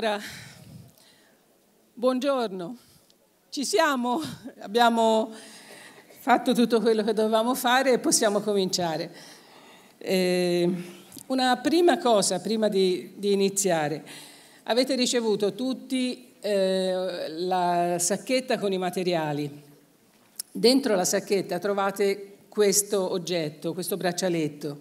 Allora, buongiorno, ci siamo, abbiamo fatto tutto quello che dovevamo fare e possiamo cominciare. Una prima cosa, prima di iniziare, avete ricevuto tutti la sacchetta con i materiali. Dentro la sacchetta trovate questo oggetto, questo braccialetto.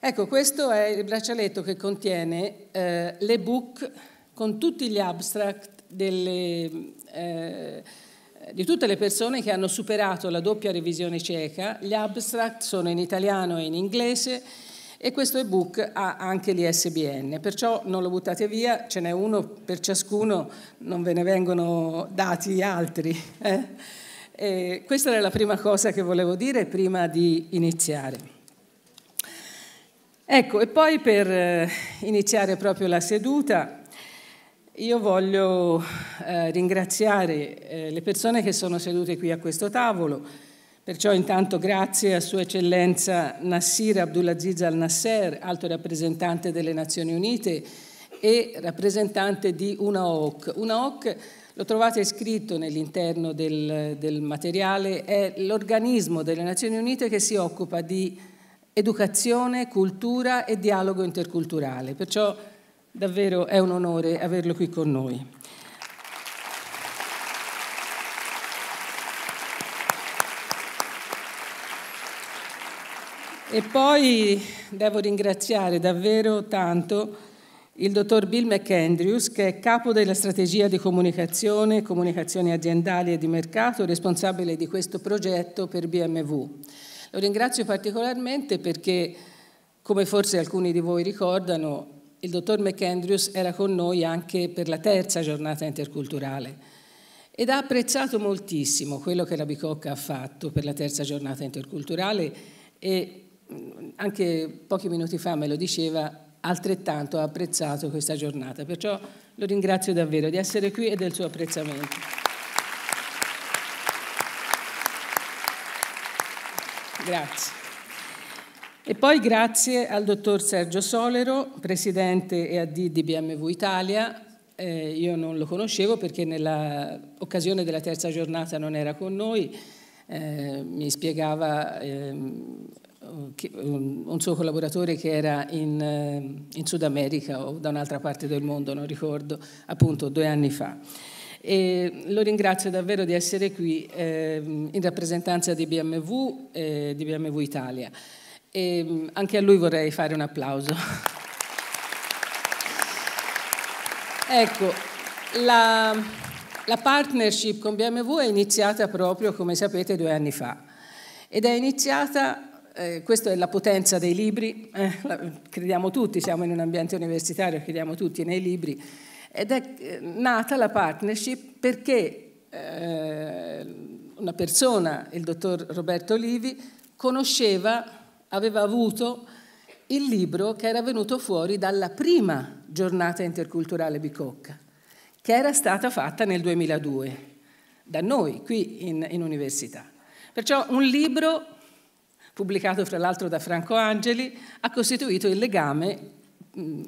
Ecco, questo è il braccialetto che contiene l'ebook con tutti gli abstract di tutte le persone che hanno superato la doppia revisione cieca. Gli abstract sono in italiano e in inglese e questo ebook ha anche l'ISBN, perciò non lo buttate via, ce n'è uno per ciascuno, non ve ne vengono dati altri. Questa era la prima cosa che volevo dire prima di iniziare. Ecco, e poi per iniziare proprio la seduta io voglio ringraziare le persone che sono sedute qui a questo tavolo, perciò intanto grazie a Sua Eccellenza Nassir Abdulaziz Al Nasser, alto rappresentante delle Nazioni Unite e rappresentante di UNAOC. UNAOC, lo trovate scritto nell'interno del materiale, è l'organismo delle Nazioni Unite che si occupa di educazione, cultura e dialogo interculturale, perciò davvero è un onore averlo qui con noi. E poi devo ringraziare davvero tanto il dottor Bill McAndrews, che è capo della strategia di comunicazione, comunicazioni aziendali e di mercato, responsabile di questo progetto per BMW. Lo ringrazio particolarmente perché, come forse alcuni di voi ricordano, il dottor McAndrews era con noi anche per la terza giornata interculturale ed ha apprezzato moltissimo quello che la Bicocca ha fatto per la terza giornata interculturale e anche pochi minuti fa me lo diceva, altrettanto ha apprezzato questa giornata, perciò lo ringrazio davvero di essere qui e del suo apprezzamento. Grazie. E poi grazie al dottor Sergio Solero, presidente e AD di BMW Italia. Io non lo conoscevo perché nell'occasione della terza giornata non era con noi, mi spiegava un suo collaboratore che era in Sud America o da un'altra parte del mondo, non ricordo, appunto 2 anni fa. E lo ringrazio davvero di essere qui in rappresentanza di BMW e di BMW Italia. E anche a lui vorrei fare un applauso. Ecco, la partnership con BMW è iniziata proprio, come sapete, 2 anni fa ed è iniziata. Questa è la potenza dei libri, crediamo tutti, siamo in un ambiente universitario, crediamo tutti nei libri, ed è nata la partnership perché una persona, il dottor Roberto Livi, aveva avuto il libro che era venuto fuori dalla prima giornata interculturale Bicocca, che era stata fatta nel 2002, da noi, qui in università. Perciò un libro pubblicato fra l'altro da Franco Angeli, ha costituito il legame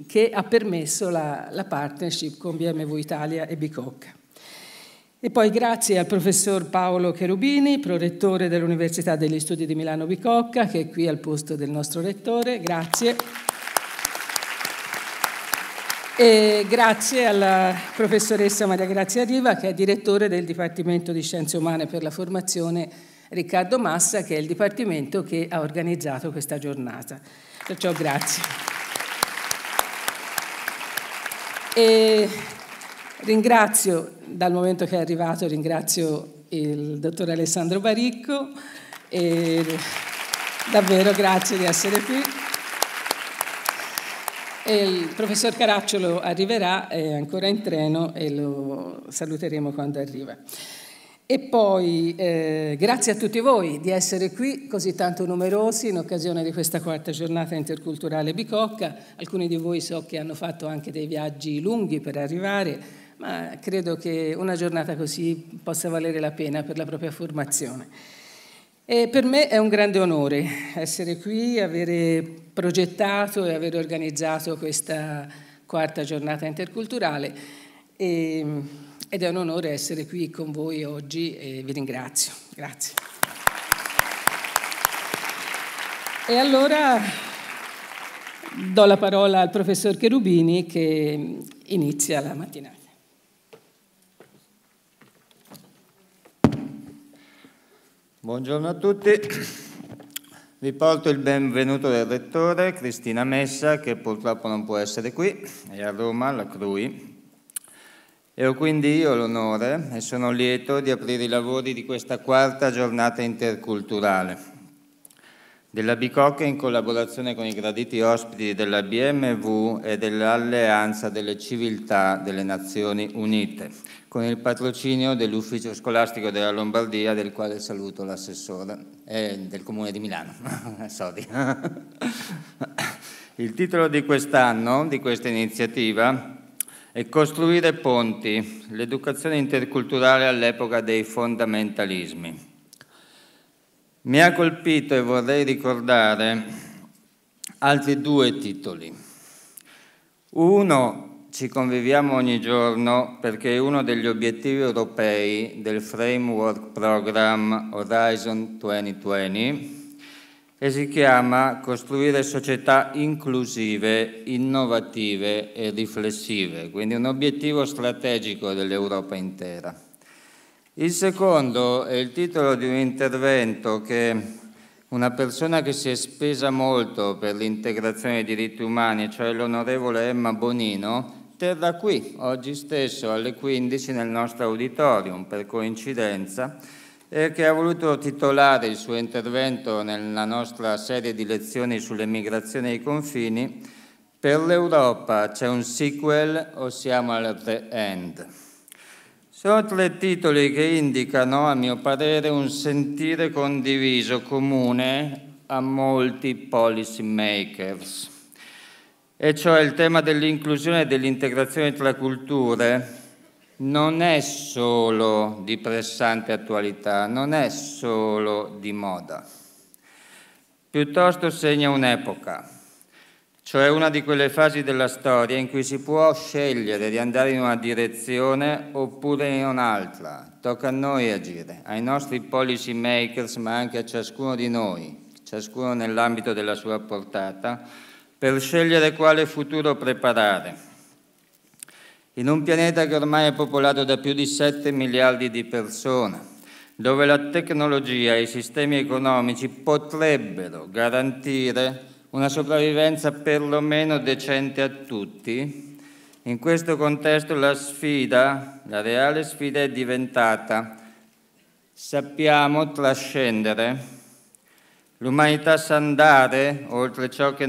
che ha permesso la partnership con BMW Italia e Bicocca. E poi grazie al professor Paolo Cherubini, prorettore dell'Università degli Studi di Milano Bicocca, che è qui al posto del nostro rettore, grazie. E grazie alla professoressa Maria Grazia Riva, che è direttore del Dipartimento di Scienze Umane per la Formazione Riccardo Massa, che è il dipartimento che ha organizzato questa giornata. Perciò grazie. E ringrazio, dal momento che è arrivato, ringrazio il dottor Alessandro Baricco, e davvero grazie di essere qui. E il professor Caracciolo arriverà, è ancora in treno e lo saluteremo quando arriva. E poi grazie a tutti voi di essere qui così tanto numerosi in occasione di questa quarta giornata interculturale Bicocca. Alcuni di voi so che hanno fatto anche dei viaggi lunghi per arrivare, ma credo che una giornata così possa valere la pena per la propria formazione. E per me è un grande onore essere qui, avere progettato e aver organizzato questa quarta giornata interculturale ed è un onore essere qui con voi oggi e vi ringrazio. Grazie. E allora do la parola al professor Cherubini che inizia la mattinata. Buongiorno a tutti, vi porto il benvenuto del Rettore Cristina Messa, che purtroppo non può essere qui, è a Roma, alla CRUI, e ho quindi io l'onore e sono lieto di aprire i lavori di questa quarta giornata interculturale della Bicocca in collaborazione con i graditi ospiti della BMW e dell'Alleanza delle Civiltà delle Nazioni Unite, con il patrocinio dell'Ufficio Scolastico della Lombardia, del quale saluto l'assessore, del Comune di Milano. Sorry. Il titolo di quest'anno, di questa iniziativa, è Costruire ponti, l'educazione interculturale all'epoca dei fondamentalismi. Mi ha colpito e vorrei ricordare altri due titoli. Uno, ci conviviamo ogni giorno perché è uno degli obiettivi europei del Framework Program Horizon 2020 e si chiama Costruire società inclusive, innovative e riflessive, quindi un obiettivo strategico dell'Europa intera. Il secondo è il titolo di un intervento che una persona che si è spesa molto per l'integrazione dei diritti umani, cioè l'onorevole Emma Bonino, terrà qui, oggi stesso alle 15 nel nostro auditorium, per coincidenza, e che ha voluto titolare il suo intervento nella nostra serie di lezioni sull'emigrazione ai confini «Per l'Europa c'è un sequel o siamo al re-end?». Sono tre titoli che indicano, a mio parere, un sentire condiviso comune a molti policy makers, e cioè il tema dell'inclusione e dell'integrazione tra culture non è solo di pressante attualità, non è solo di moda, piuttosto segna un'epoca, cioè una di quelle fasi della storia in cui si può scegliere di andare in una direzione oppure in un'altra. Tocca a noi agire, ai nostri policy makers, ma anche a ciascuno di noi, ciascuno nell'ambito della sua portata, per scegliere quale futuro preparare. In un pianeta che ormai è popolato da più di 7 miliardi di persone, dove la tecnologia e i sistemi economici potrebbero garantire una sopravvivenza perlomeno decente a tutti, in questo contesto la sfida, la reale sfida è diventata: sappiamo trascendere. L'umanità sa andare oltre ciò che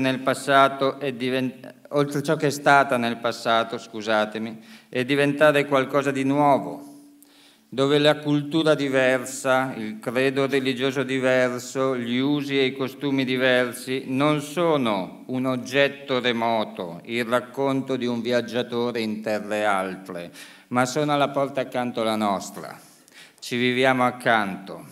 è stata nel passato, scusatemi, e diventare qualcosa di nuovo, dove la cultura diversa, il credo religioso diverso, gli usi e i costumi diversi non sono un oggetto remoto, il racconto di un viaggiatore in terre altre, ma sono alla porta accanto alla nostra. Ci viviamo accanto.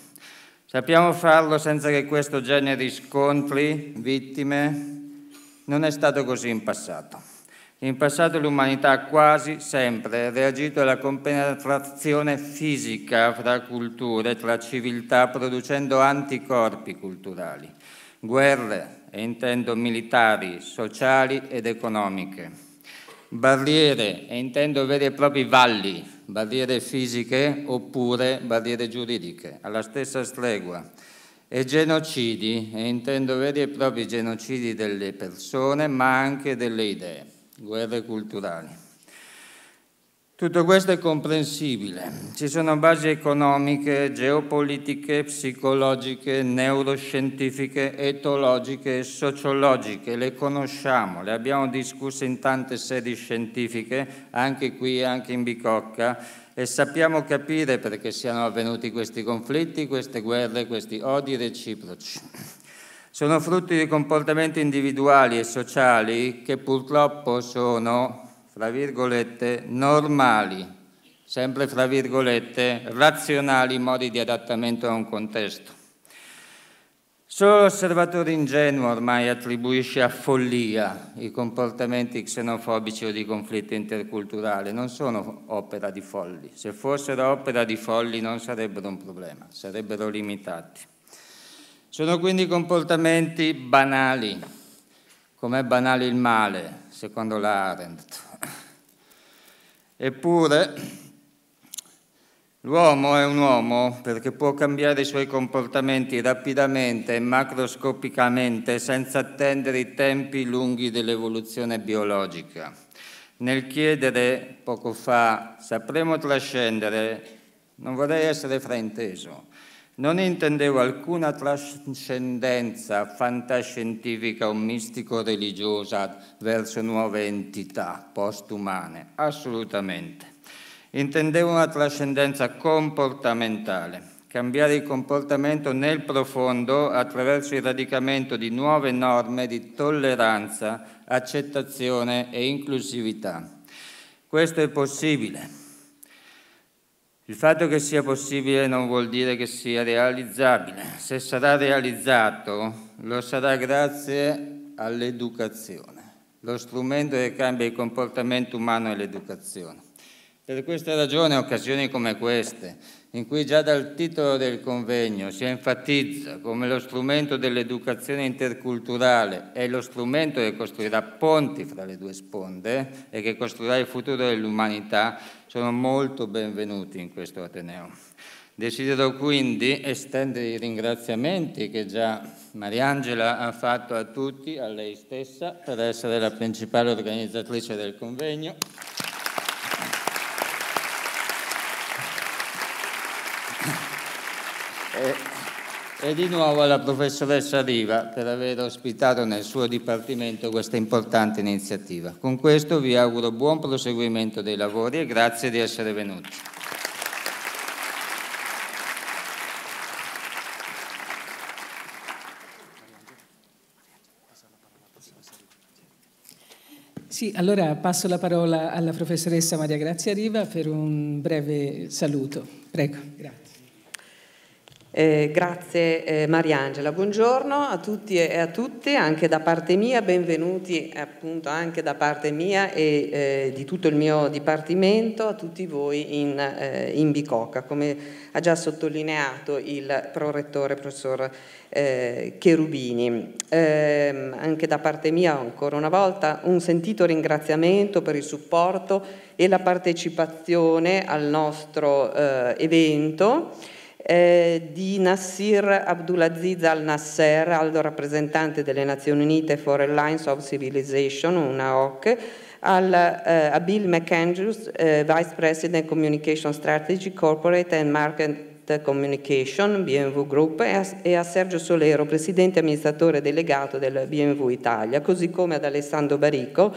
Sappiamo farlo senza che questo generi scontri, vittime. Non è stato così in passato. In passato l'umanità ha quasi sempre reagito alla compenetrazione fisica fra culture, tra civiltà, producendo anticorpi culturali, guerre, e intendo militari, sociali ed economiche, barriere, e intendo veri e propri valli, barriere fisiche oppure barriere giuridiche, alla stessa stregua, e genocidi, e intendo veri e propri genocidi delle persone, ma anche delle idee, guerre culturali. Tutto questo è comprensibile, ci sono basi economiche, geopolitiche, psicologiche, neuroscientifiche, etologiche e sociologiche, le conosciamo, le abbiamo discusse in tante sedi scientifiche, anche qui, anche in Bicocca, e sappiamo capire perché siano avvenuti questi conflitti, queste guerre, questi odi reciproci. Sono frutti di comportamenti individuali e sociali che purtroppo sono, fra virgolette, normali, sempre fra virgolette, razionali modi di adattamento a un contesto. Solo l'osservatore ingenuo ormai attribuisce a follia i comportamenti xenofobici o di conflitto interculturale, non sono opera di folli. Se fossero opera di folli non sarebbero un problema, sarebbero limitati. Sono quindi comportamenti banali, com'è banale il male, secondo la Arendt. Eppure l'uomo è un uomo perché può cambiare i suoi comportamenti rapidamente e macroscopicamente senza attendere i tempi lunghi dell'evoluzione biologica. Nel chiedere poco fa sapremo trascendere, non vorrei essere frainteso, non intendevo alcuna trascendenza fantascientifica o mistico-religiosa verso nuove entità postumane, assolutamente. Intendevo una trascendenza comportamentale, cambiare il comportamento nel profondo attraverso il radicamento di nuove norme di tolleranza, accettazione e inclusività. Questo è possibile. Il fatto che sia possibile non vuol dire che sia realizzabile. Se sarà realizzato, lo sarà grazie all'educazione, lo strumento che cambia il comportamento umano è l'educazione. Per questa ragione occasioni come queste, in cui già dal titolo del convegno si enfatizza come lo strumento dell'educazione interculturale è lo strumento che costruirà ponti fra le due sponde e che costruirà il futuro dell'umanità, sono molto benvenuti in questo Ateneo. Desidero quindi estendere i ringraziamenti che già Mariangela ha fatto a tutti, a lei stessa, per essere la principale organizzatrice del convegno. E di nuovo alla professoressa Riva per aver ospitato nel suo dipartimento questa importante iniziativa. Con questo vi auguro buon proseguimento dei lavori e grazie di essere venuti. Sì, allora passo la parola alla professoressa Maria Grazia Riva per un breve saluto. Prego, grazie. Grazie Mariangela, buongiorno a tutti e a tutte, anche da parte mia, benvenuti appunto anche da parte mia e di tutto il mio dipartimento a tutti voi in Bicocca, come ha già sottolineato il prorettore professor Cherubini. Anche da parte mia ancora una volta un sentito ringraziamento per il supporto e la partecipazione al nostro evento. Di Nassir Abdulaziz Al Nasser, alto rappresentante delle Nazioni Unite for Alliance of Civilization, UNAOC, a Bill McAndrews, Vice President Communication Strategy, Corporate and Market Communication, BMW Group, e a Sergio Solero, Presidente e amministratore delegato del BMW Italia, così come ad Alessandro Baricco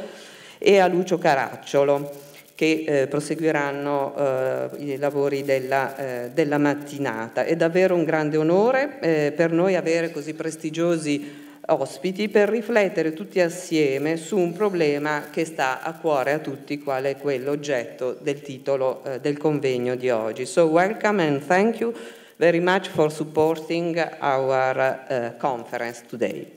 e a Lucio Caracciolo, che proseguiranno i lavori della mattinata. È davvero un grande onore per noi avere così prestigiosi ospiti per riflettere tutti assieme su un problema che sta a cuore a tutti, qual è quello oggetto del titolo del convegno di oggi. So welcome and thank you very much for supporting our conference today.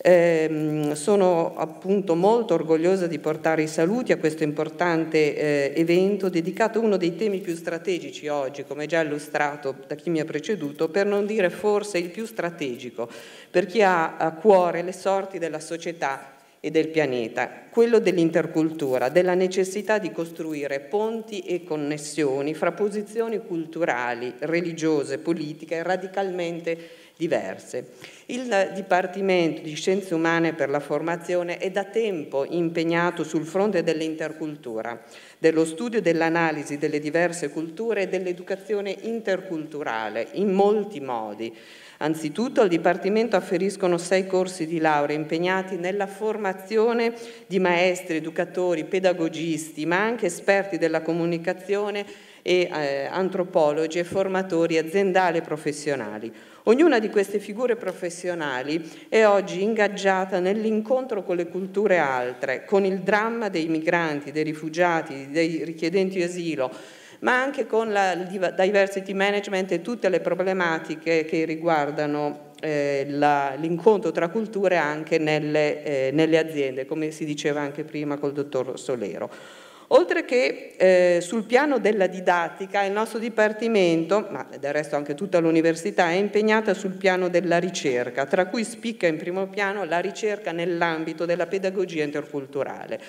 Sono appunto molto orgogliosa di portare i saluti a questo importante evento dedicato a uno dei temi più strategici oggi, come già illustrato da chi mi ha preceduto, per non dire forse il più strategico, per chi ha a cuore le sorti della società e del pianeta, quello dell'intercultura, della necessità di costruire ponti e connessioni fra posizioni culturali, religiose, politiche radicalmente diverse. Il Dipartimento di Scienze Umane per la Formazione è da tempo impegnato sul fronte dell'intercultura, dello studio e dell'analisi delle diverse culture e dell'educazione interculturale in molti modi. Anzitutto al Dipartimento afferiscono 6 corsi di laurea impegnati nella formazione di maestri, educatori, pedagogisti, ma anche esperti della comunicazione e antropologi e formatori aziendali e professionali. Ognuna di queste figure professionali è oggi ingaggiata nell'incontro con le culture altre, con il dramma dei migranti, dei rifugiati, dei richiedenti asilo, ma anche con la diversity management e tutte le problematiche che riguardano l'incontro tra culture anche nelle aziende, come si diceva anche prima col dottor Solero. Oltre che sul piano della didattica, il nostro Dipartimento, ma del resto anche tutta l'Università, è impegnata sul piano della ricerca, tra cui spicca in primo piano la ricerca nell'ambito della pedagogia interculturale,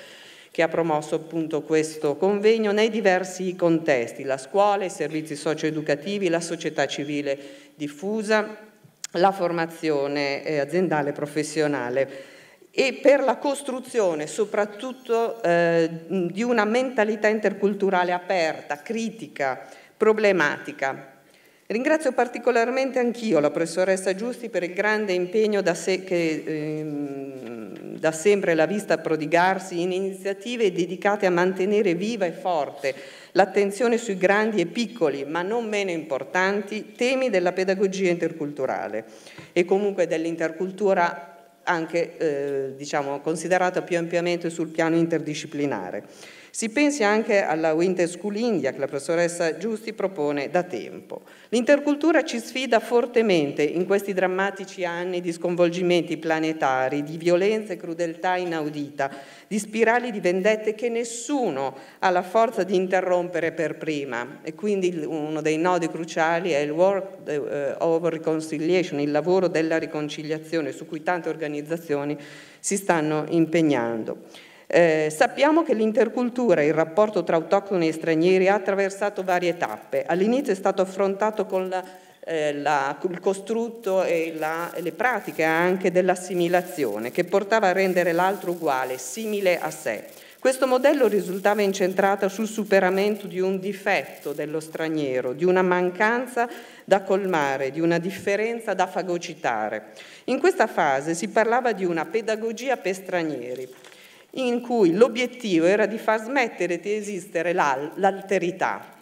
che ha promosso appunto questo convegno nei diversi contesti: la scuola, i servizi socio-educativi, la società civile diffusa, la formazione aziendale e professionale, e per la costruzione soprattutto di una mentalità interculturale aperta, critica, problematica. Ringrazio particolarmente anch'io la professoressa Giusti per il grande impegno da sempre l'ha vista prodigarsi in iniziative dedicate a mantenere viva e forte l'attenzione sui grandi e piccoli, ma non meno importanti, temi della pedagogia interculturale e comunque dell'intercultura anche diciamo, considerata più ampiamente sul piano interdisciplinare. Si pensi anche alla Winter School India che la professoressa Giusti propone da tempo. L'intercultura ci sfida fortemente in questi drammatici anni di sconvolgimenti planetari, di violenza e crudeltà inaudita, di spirali di vendette che nessuno ha la forza di interrompere per prima, e quindi uno dei nodi cruciali è il work of reconciliation, il lavoro della riconciliazione su cui tante organizzazioni si stanno impegnando. Sappiamo che l'intercultura e il rapporto tra autoctoni e stranieri ha attraversato varie tappe. All'inizio è stato affrontato con il costrutto e le pratiche anche dell'assimilazione, che portava a rendere l'altro uguale, simile a sé. Questo modello risultava incentrato sul superamento di un difetto dello straniero, di una mancanza da colmare, di una differenza da fagocitare. In questa fase si parlava di una pedagogia per stranieri, in cui l'obiettivo era di far smettere di esistere l'alterità.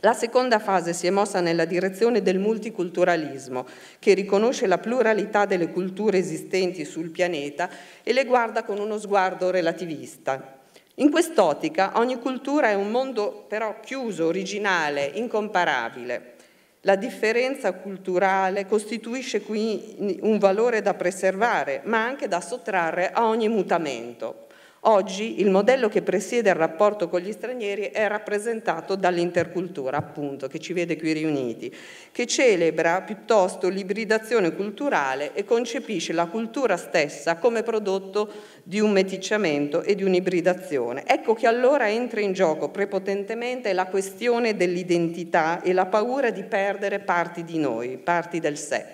La seconda fase si è mossa nella direzione del multiculturalismo, che riconosce la pluralità delle culture esistenti sul pianeta e le guarda con uno sguardo relativista. In quest'ottica ogni cultura è un mondo però chiuso, originale, incomparabile. La differenza culturale costituisce quindi un valore da preservare, ma anche da sottrarre a ogni mutamento. Oggi il modello che presiede il rapporto con gli stranieri è rappresentato dall'intercultura, appunto, che ci vede qui riuniti, che celebra piuttosto l'ibridazione culturale e concepisce la cultura stessa come prodotto di un meticciamento e di un'ibridazione. Ecco che allora entra in gioco prepotentemente la questione dell'identità e la paura di perdere parti di noi, parti del sé.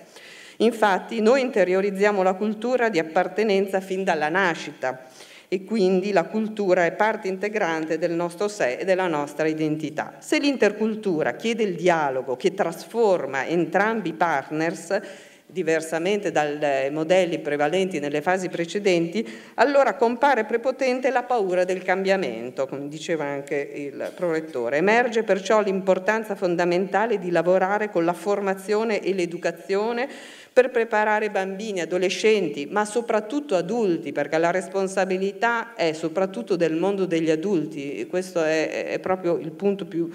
Infatti noi interiorizziamo la cultura di appartenenza fin dalla nascita, e quindi la cultura è parte integrante del nostro sé e della nostra identità. Se l'intercultura chiede il dialogo che trasforma entrambi i partners, diversamente dai modelli prevalenti nelle fasi precedenti, allora compare prepotente la paura del cambiamento, come diceva anche il prorettore. Emerge perciò l'importanza fondamentale di lavorare con la formazione e l'educazione per preparare bambini, adolescenti, ma soprattutto adulti, perché la responsabilità è soprattutto del mondo degli adulti, e questo è proprio il punto più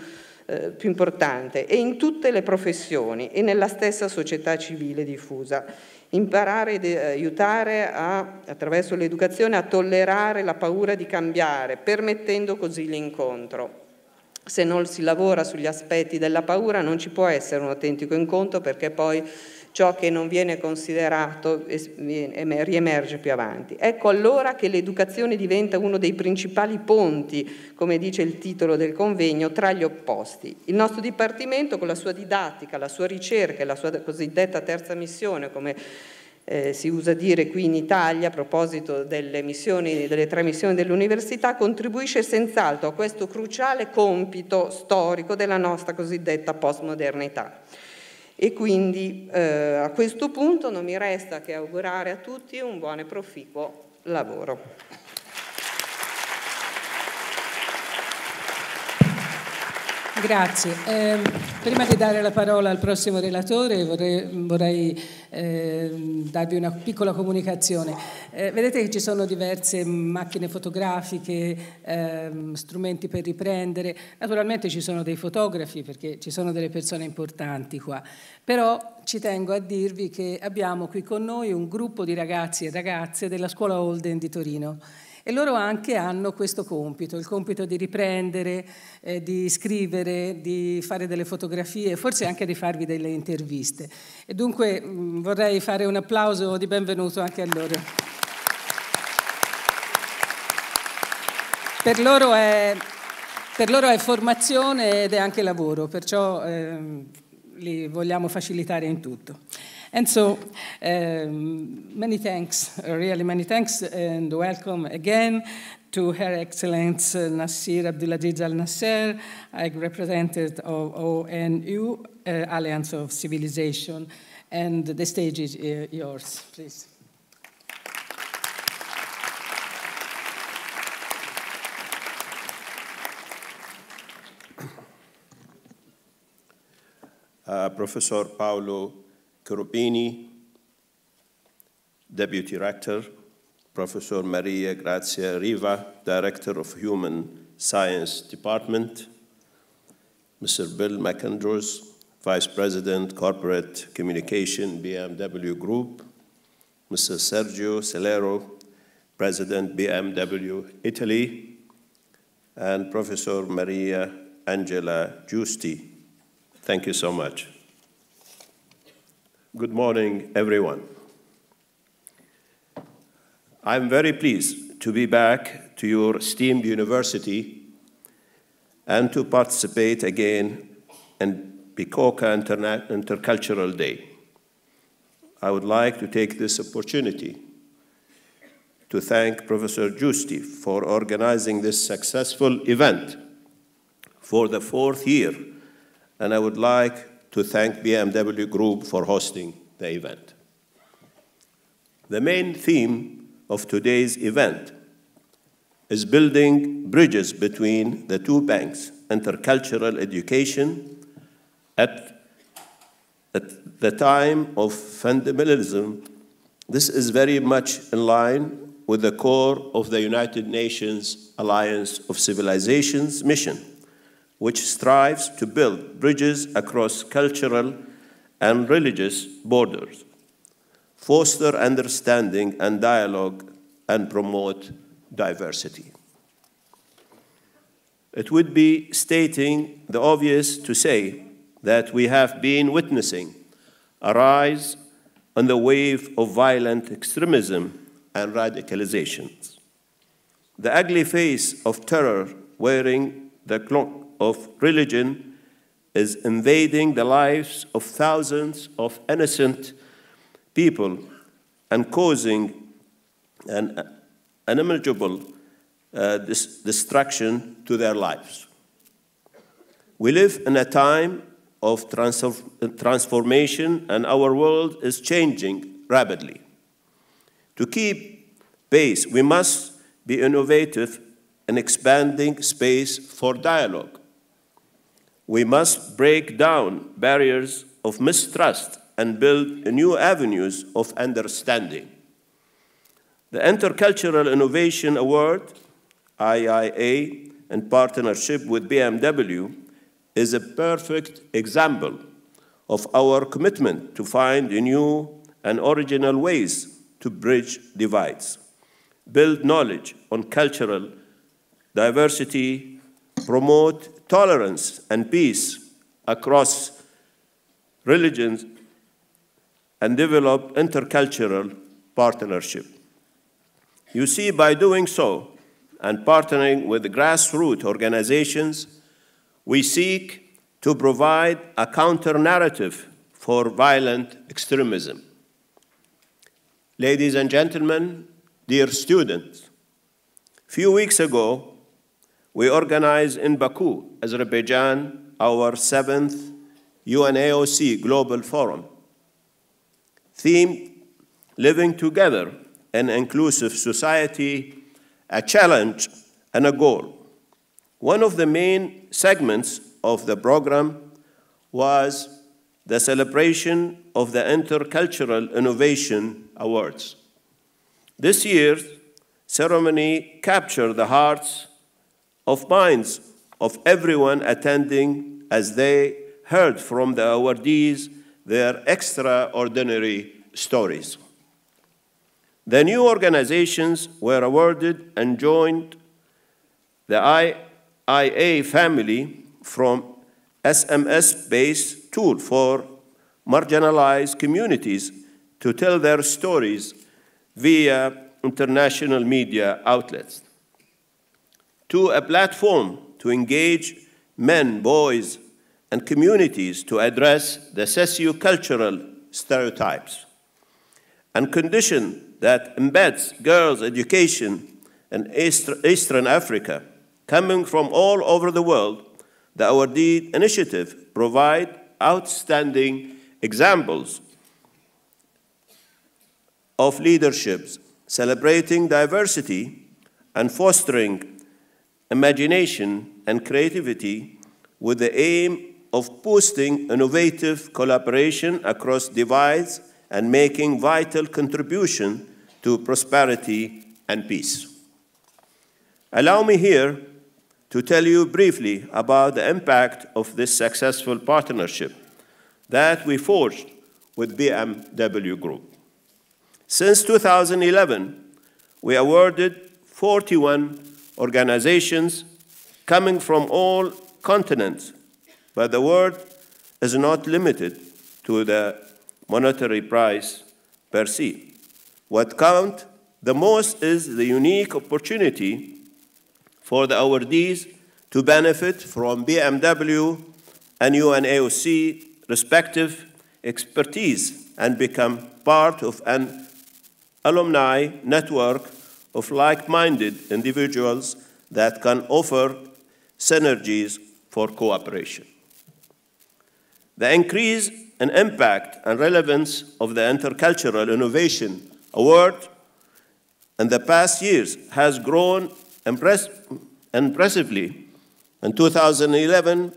importante, e in tutte le professioni e nella stessa società civile diffusa. Imparare ed aiutare attraverso l'educazione a tollerare la paura di cambiare, permettendo così l'incontro. Se non si lavora sugli aspetti della paura non ci può essere un autentico incontro, perché poi ciò che non viene considerato riemerge più avanti. Ecco allora che l'educazione diventa uno dei principali ponti, come dice il titolo del convegno, tra gli opposti. Il nostro Dipartimento, con la sua didattica, la sua ricerca e la sua cosiddetta terza missione, come si usa dire qui in Italia a proposito delle tre missioni dell'università, contribuisce senz'altro a questo cruciale compito storico della nostra cosiddetta postmodernità. E quindi a questo punto non mi resta che augurare a tutti un buon e proficuo lavoro. Grazie. Prima di dare la parola al prossimo relatore vorrei darvi una piccola comunicazione. Vedete che ci sono diverse macchine fotografiche, strumenti per riprendere. Naturalmente ci sono dei fotografi perché ci sono delle persone importanti qua, però ci tengo a dirvi che abbiamo qui con noi un gruppo di ragazzi e ragazze della Scuola Holden di Torino. E loro anche hanno questo compito, il compito di riprendere, di scrivere, di fare delle fotografie, forse anche di farvi delle interviste. E dunque vorrei fare un applauso di benvenuto anche a loro. Per loro è formazione ed è anche lavoro, perciò li vogliamo facilitare in tutto. And so, many thanks, really many thanks, and welcome again to Her Excellency Nassir Abdulaziz Al Nasser, a representative of ONU, Alliance of Civilization, and the stage is yours, please. Professor Paolo Cherubini, Deputy Rector, Professor Maria Grazia Riva, Director of Human Science Department, Mr. Bill McAndrews, Vice President, Corporate Communication, BMW Group, Mr. Sergio Solero, President, BMW Italy, and Professor Maria Angela Giusti. Thank you so much. Good morning, everyone. I'm very pleased to be back to your esteemed university and to participate again in Bicocca Intercultural Day. I would like to take this opportunity to thank Professor Giusti for organizing this successful event for the 4th year, and I would like to thank BMW Group for hosting the event. The main theme of today's event is building bridges between the two banks, intercultural education at the time of fundamentalism. This is very much in line with the core of the United Nations Alliance of Civilizations mission, which strives to build bridges across cultural and religious borders, foster understanding and dialogue, and promote diversity. It would be stating the obvious to say that we have been witnessing a rise in the wave of violent extremism and radicalizations. The ugly face of terror wearing the cloak of religion is invading the lives of thousands of innocent people and causing an unimaginable destruction to their lives. We live in a time of transformation, and our world is changing rapidly. To keep pace, we must be innovative in expanding space for dialogue. We must break down barriers of mistrust and build new avenues of understanding. The Intercultural Innovation Award, IIA, in partnership with BMW, is a perfect example of our commitment to find new and original ways to bridge divides, build knowledge on cultural diversity, promote tolerance and peace across religions, and develop intercultural partnership. You see, by doing so and partnering with grassroots organizations, we seek to provide a counter-narrative for violent extremism. Ladies and gentlemen, dear students, a few weeks ago, we organized in Baku, Azerbaijan, our 7th UNAOC Global Forum, themed Living Together, an Inclusive Society, a Challenge and a Goal. One of the main segments of the program was the celebration of the Intercultural Innovation Awards. This year's ceremony captured the hearts of minds of everyone attending as they heard from the awardees their extraordinary stories. The new organizations were awarded and joined the IIA family from SMS-based tool for marginalized communities to tell their stories via international media outlets, to a platform to engage men, boys, and communities to address the socio-cultural stereotypes and condition that embeds girls' education in Eastern Africa. Coming from all over the world, the Our Deed Initiative provides outstanding examples of leaderships, celebrating diversity and fostering imagination and creativity with the aim of boosting innovative collaboration across divides and making vital contribution to prosperity and peace. Allow me here to tell you briefly about the impact of this successful partnership that we forged with BMW Group. Since 2011, we awarded 41 organizations coming from all continents, but the award is not limited to the monetary prize per se. What counts the most is the unique opportunity for the awardees to benefit from BMW and UNAOC respective expertise and become part of an alumni network of like-minded individuals that can offer synergies for cooperation. The increase in impact and relevance of the Intercultural Innovation Award in the past years has grown impressively. In 2011,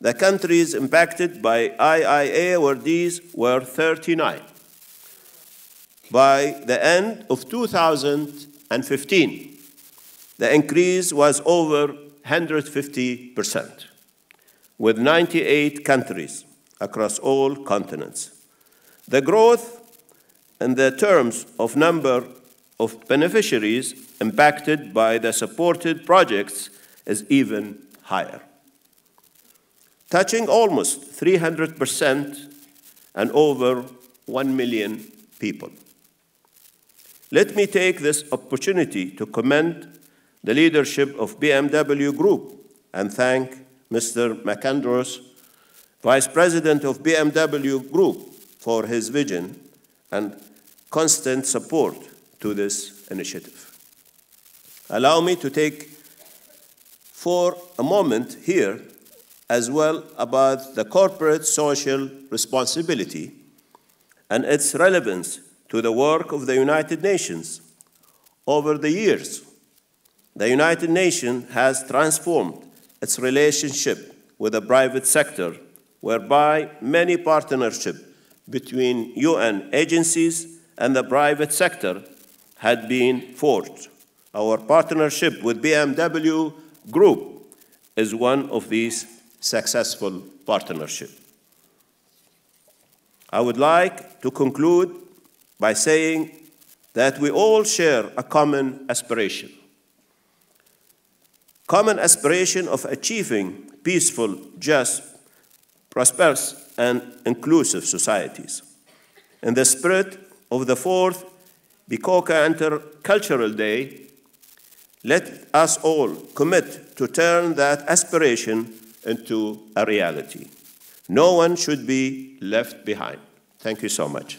the countries impacted by IIA awardees were 39. By the end of 2015, the increase was over 150%, with 98 countries across all continents. The growth in the terms of number of beneficiaries impacted by the supported projects is even higher, touching almost 300% and over 1 million people. Let me take this opportunity to commend the leadership of BMW Group and thank Mr. McAndrews, Vice President of BMW Group, for his vision and constant support to this initiative. Allow me to take for a moment here as well about the corporate social responsibility and its relevance to the work of the United Nations. Over the years, the United Nations has transformed its relationship with the private sector, whereby many partnerships between UN agencies and the private sector had been forged. Our partnership with BMW Group is one of these successful partnerships. I would like to conclude by saying that we all share a common aspiration of achieving peaceful, just, prosperous and inclusive societies. In the spirit of the 4th Bicocca Intercultural Day, let us all commit to turn that aspiration into a reality. No one should be left behind. Thank you so much.